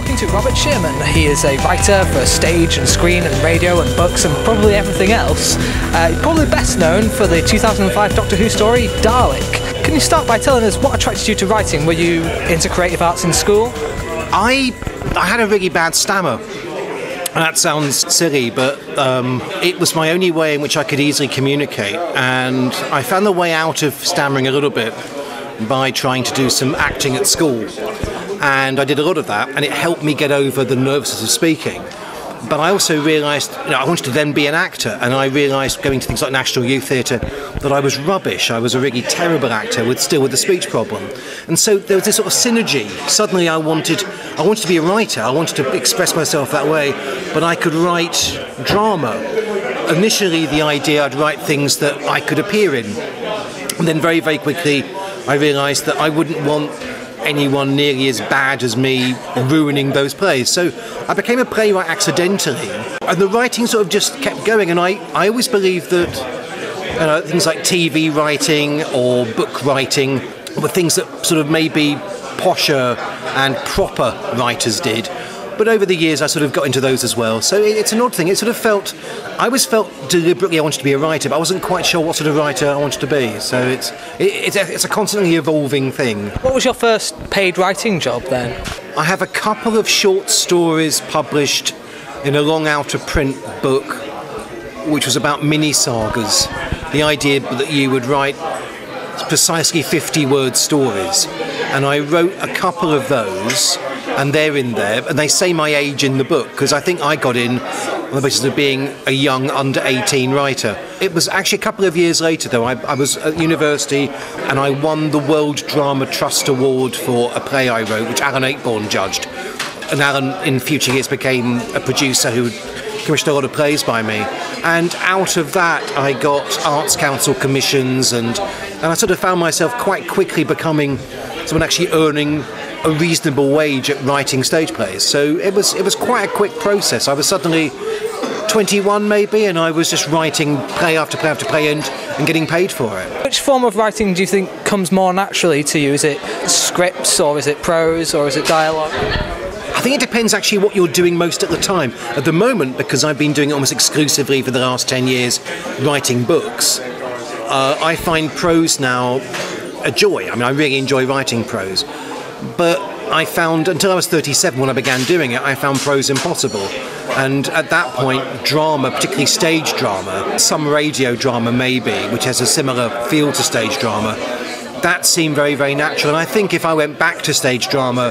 talking to Robert Shearman. He is a writer for stage and screen and radio and books and probably everything else. Probably best known for the 2005 Doctor Who story, Dalek. Can you start by telling us what attracted you to writing? Were you into creative arts in school? I had a really bad stammer. That sounds silly, but it was my only way in which I could easily communicate, and I found the way out of stammering a little bit by trying to do some acting at school, and I did a lot of that, and it helped me get over the nervousness of speaking. But I also realised, you know, I wanted to then be an actor, and I realised going to things like National Youth Theatre that I was rubbish. I was a really terrible actor with a speech problem, and so there was this sort of synergy. Suddenly, I wanted to be a writer. I wanted to express myself that way, but I could write drama. Initially, the idea I'd write things that I could appear in, and then very, very quickly, I realised that I wouldn't want anyone nearly as bad as me ruining those plays. So I became a playwright accidentally, and the writing sort of just kept going. And I always believed that things like TV writing or book writing were things that sort of maybe posher and proper writers did. But over the years I sort of got into those as well. So it's an odd thing. It sort of felt, I always felt deliberately I wanted to be a writer, but I wasn't quite sure what sort of writer I wanted to be. So it's a constantly evolving thing. What was your first paid writing job then? I have a couple of short stories published in a long out of print book, which was about mini sagas. The idea that you would write precisely 50-word stories. And I wrote a couple of those, and they're in there, and they say my age in the book, because I think I got in on the basis of being a young under-18 writer. It was actually a couple of years later, though. I was at university, and I won the World Drama Trust Award for a play I wrote, which Alan Ayckbourn judged. And Alan, in future years, became a producer who commissioned a lot of plays by me. And out of that, I got Arts Council commissions, and I sort of found myself quite quickly becoming someone actually earning a reasonable wage at writing stage plays. So it was quite a quick process. I was suddenly 21 maybe, and I was just writing play after play after play and getting paid for it. Which form of writing do you think comes more naturally to you? Is it scripts, or is it prose, or is it dialogue? I think it depends actually what you're doing most at the time. At the moment, because I've been doing it almost exclusively for the last 10 years writing books, I find prose now a joy. I mean, I really enjoy writing prose. But I found, until I was 37 when I began doing it, I found prose impossible. And at that point, drama, particularly stage drama, some radio drama maybe, which has a similar feel to stage drama, that seemed very, very natural. And I think if I went back to stage drama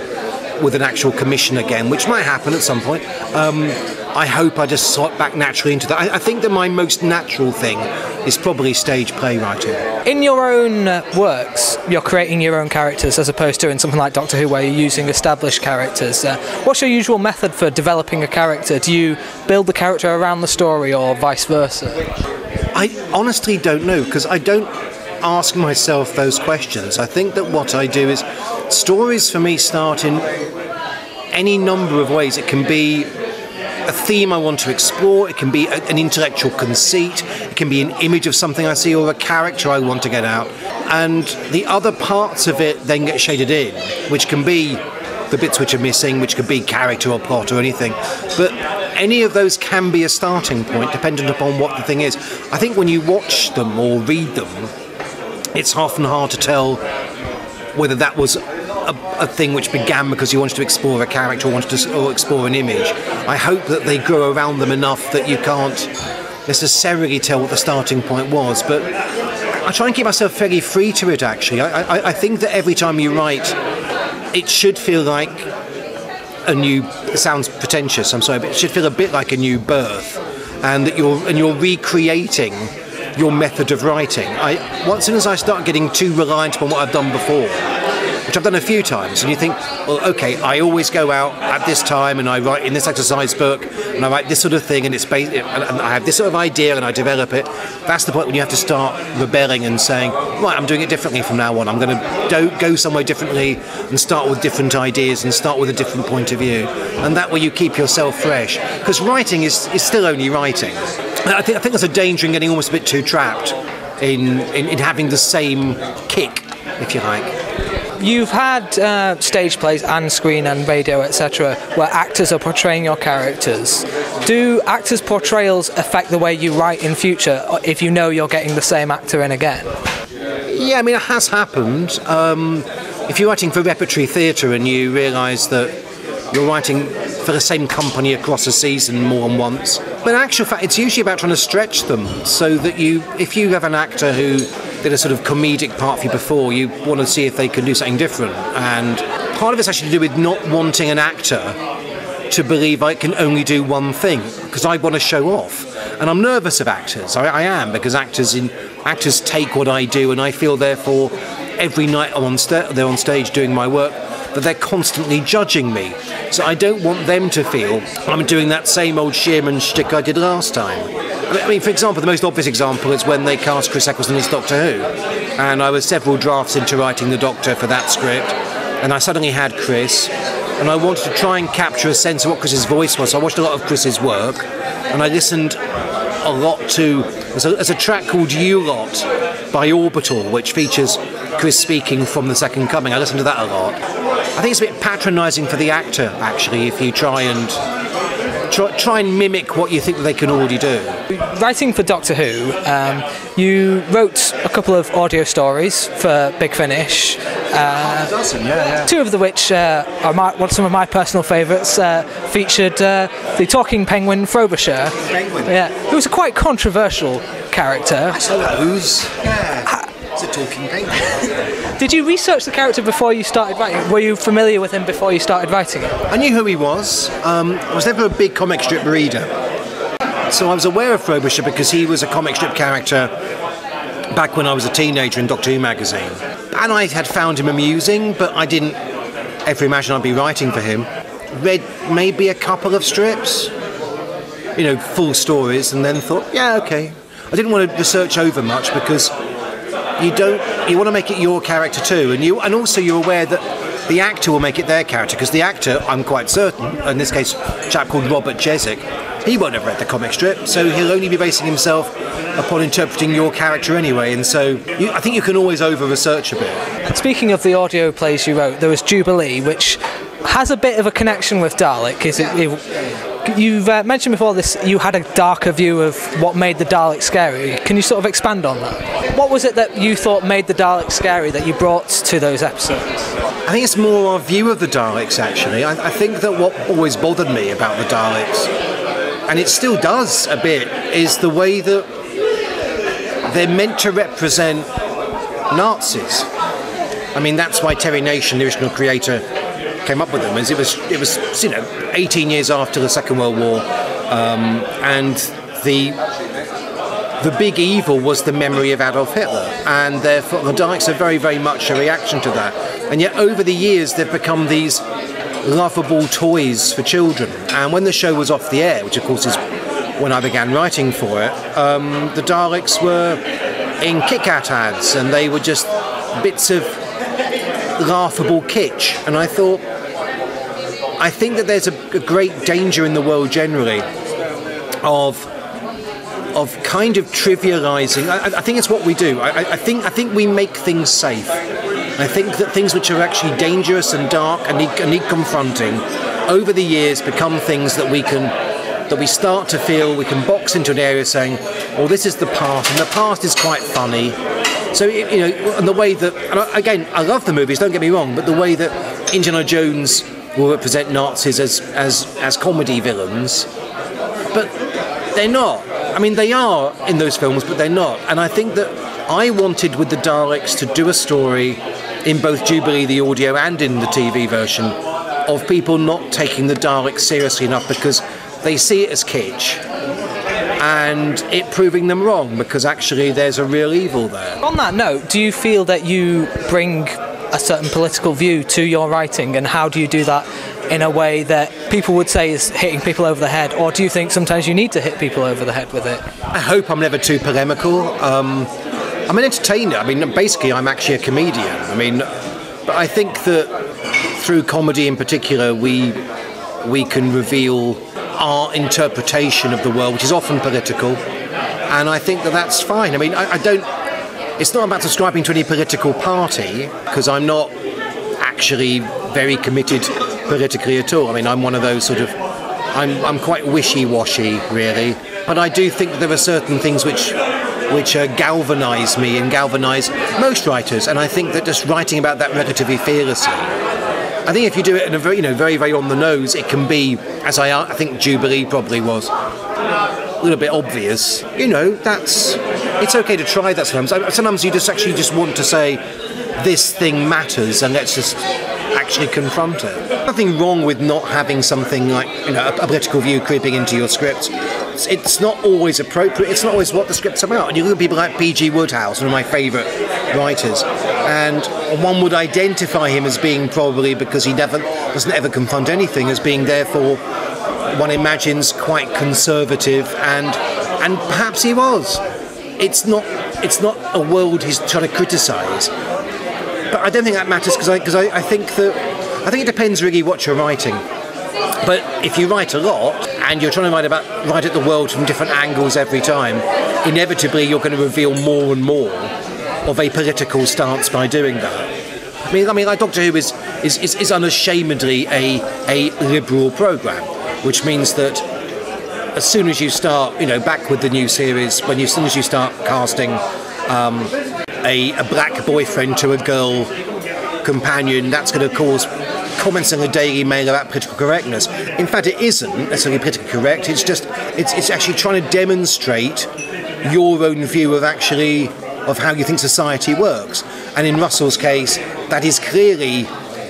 with an actual commission again, which might happen at some point, I hope I just slot back naturally into that. I think that my most natural thing is probably stage playwriting. In your own works, you're creating your own characters, as opposed to in something like Doctor Who where you're using established characters. What's your usual method for developing a character? Do you build the character around the story, or vice versa? I honestly don't know, because I don't ask myself those questions. I think that what I do is, stories for me start in any number of ways. It can be a theme I want to explore, it can be an intellectual conceit, it can be an image of something I see or a character I want to get out, and the other parts of it then get shaded in, which can be the bits which are missing, which could be character or plot or anything, but any of those can be a starting point dependent upon what the thing is. I think when you watch them or read them, it's often hard to tell whether that was a thing which began because you wanted to explore a character or wanted to or explore an image. I hope that they grow around them enough that you can't necessarily tell what the starting point was, but I try and keep myself fairly free to it, actually. I think that every time you write, it should feel like a new... It sounds pretentious, I'm sorry, but it should feel a bit like a new birth, and that you're recreating your method of writing. As soon as I start getting too reliant upon what I've done before, which I've done a few times, and you think, well, okay, I always go out at this time and I write in this exercise book and I write this sort of thing and it's based, and I have this sort of idea and I develop it. That's the point when you have to start rebelling and saying, right, I'm doing it differently from now on. I'm going to go somewhere differently and start with different ideas and start with a different point of view. And that way you keep yourself fresh, because writing is still only writing. I think there's a danger in getting almost a bit too trapped in having the same kick, if you like. you've had stage plays and screen and radio, etc., where actors are portraying your characters. Do actors' portrayals affect the way you write in future if you know you're getting the same actor in again? Yeah, I mean, it has happened. If you're writing for repertory theatre and you realise that you're writing for the same company across a season more than once, but in actual fact, it's usually about trying to stretch them so that you, if you have an actor who did a sort of comedic part for you before, you want to see if they can do something different. And part of it's actually to do with not wanting an actor to believe I can only do one thing, because I want to show off. And I'm nervous of actors. I am, because actors take what I do, and I feel therefore every night I'm on they're on stage doing my work, that they're constantly judging me. So I don't want them to feel I'm doing that same old Shearman shtick I did last time. I mean, for example, the most obvious example is when they cast Chris Eccleston as Doctor Who. And I was several drafts into writing the Doctor for that script, and I suddenly had Chris, and I wanted to try and capture a sense of what Chris's voice was. So I watched a lot of Chris's work, and I listened a lot to, there's a track called You Lot by Orbital, which features Chris speaking from The Second Coming. I listened to that a lot. I think it's a bit patronising for the actor, actually, if you try and mimic what you think they can already do. Writing for Doctor Who, you wrote a couple of audio stories for Big Finish. Two of the which are some of my personal favourites. Featured the talking penguin Frobisher, who's a quite controversial character. I suppose. Yeah. It's a talking penguin. Did you research the character before you started writing it? Were you familiar with him before you started writing it? I knew who he was. I was never a big comic strip reader, so I was aware of Frobisher because he was a comic strip character back when I was a teenager in Doctor Who magazine. And I had found him amusing, but I didn't ever imagine I'd be writing for him. Read maybe a couple of strips, you know, full stories, and then thought, yeah, okay. I didn't want to research over much because you want to make it your character too, and also you're aware that the actor will make it their character, because the actor, I'm quite certain, in this case a chap called Robert Jesick, he won't have read the comic strip, so he'll only be basing himself upon interpreting your character anyway, and so I think you can always over-research a bit. Speaking of the audio plays you wrote, there was Jubilee, which has a bit of a connection with Dalek. You've mentioned before this, you had a darker view of what made the Dalek scary. Can you sort of expand on that? What was it that you thought made the Dalek scary that you brought to those episodes? I think it's more our view of the Daleks, actually. I think that what always bothered me about the Daleks, and it still does a bit, is the way that they're meant to represent Nazis. I mean, that's why Terry Nation, the original creator, came up with them, as it was, you know, 18 years after the Second World War, and the big evil was the memory of Adolf Hitler, and therefore the Daleks are very, very much a reaction to that. And yet over the years they've become these lovable toys for children. And when the show was off the air, which of course is when I began writing for it, the Daleks were in Kit Kat ads, and they were just bits of laughable kitsch. And I thought, I think that there's a great danger in the world generally of kind of trivialising. I think it's what we do. I think we make things safe. I think that things which are actually dangerous and dark and need confronting over the years become things that we start to feel we can box into an area, saying, "Oh, this is the past, and the past is quite funny." So, you know, and the way that, and again, I love the movies, don't get me wrong, but the way that Indiana Jones will represent Nazis as comedy villains, but they're not. I mean, they are in those films, but they're not. And I think that I wanted with the Daleks to do a story in both Jubilee, the audio, and in the TV version, of people not taking the Daleks seriously enough because they see it as kitsch, and it proving them wrong, because actually there's a real evil there. On that note, do you feel that you bring a certain political view to your writing, and how do you do that in a way that people would say is hitting people over the head, or do you think sometimes you need to hit people over the head with it? I hope I'm never too polemical. I'm an entertainer. I mean, basically I'm actually a comedian. I mean, but I think that through comedy in particular we can reveal our interpretation of the world, which is often political, and I think that that's fine. I mean, it's not about subscribing to any political party, because I'm not actually very committed politically at all. I mean, I'm one of those sort of, I'm quite wishy-washy, really. But I do think there are certain things which galvanise me and galvanise most writers. And I think that just writing about that relatively fearlessly, I think if you do it in a very, very, very on the nose, it can be, as I think Jubilee probably was, a little bit obvious. You know, that's, it's okay to try that sometimes. Sometimes you just actually just want to say, this thing matters, and let's just actually confront it. Nothing wrong with not having something like, a political view creeping into your script. It's not always appropriate, it's not always what the script's about. And you look at people like P. G. Wodehouse, one of my favourite writers, and one would identify him as being probably, because he doesn't ever confront anything, as being therefore, one imagines, quite conservative, and perhaps he was. It's not a world he's trying to criticise. But I don't think that matters, because I think that, I think it depends really what you're writing. But if you write a lot and you're trying to write at the world from different angles every time, inevitably you're going to reveal more and more of a political stance by doing that. I mean, like Doctor Who is unashamedly a liberal programme, which means that as soon as you start, back with the new series, as soon as you start casting a black boyfriend to a girl companion, that's going to cause comments in the Daily Mail about political correctness. In fact, it isn't necessarily politically correct, it's just, it's actually trying to demonstrate your own view of how you think society works. And in Russell's case, that is clearly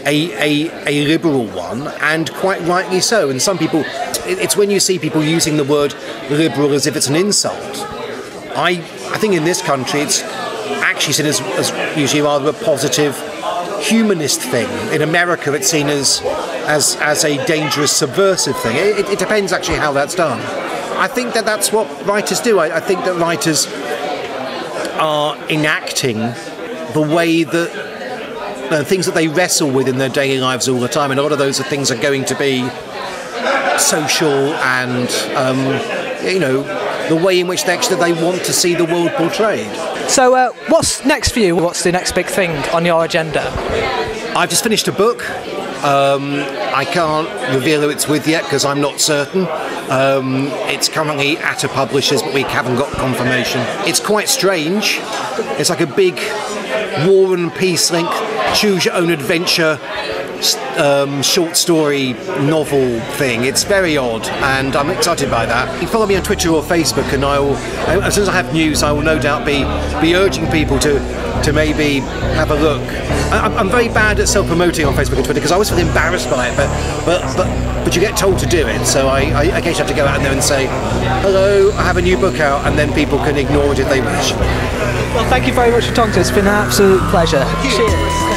a liberal one, and quite rightly so. And some people, it's when you see people using the word liberal as if it's an insult. I think in this country it's actually seen as usually rather a positive humanist thing. In America it's seen as a dangerous subversive thing. It depends actually how that's done. I think that that's what writers do. I think that writers are enacting the way that things that they wrestle with in their daily lives all the time, and a lot of those things are going to be social and the way in which they want to see the world portrayed. So what's next for you? What's the next big thing on your agenda? I've just finished a book. I can't reveal who it's with yet because I'm not certain. It's currently at a publisher's, but we haven't got confirmation. It's quite strange. It's like a big War and Peace link, choose your own adventure, short story novel thing. It's very odd, and I'm excited by that. You can follow me on Twitter or Facebook, and I will, as soon as I have news, I will no doubt be urging people to maybe have a look. I'm very bad at self-promoting on Facebook and Twitter because I always feel embarrassed by it, but you get told to do it, so I occasionally have to go out there and say, hello, I have a new book out, and then people can ignore it if they wish. Well, thank you very much for talking to us. It's been an absolute pleasure. Cheers.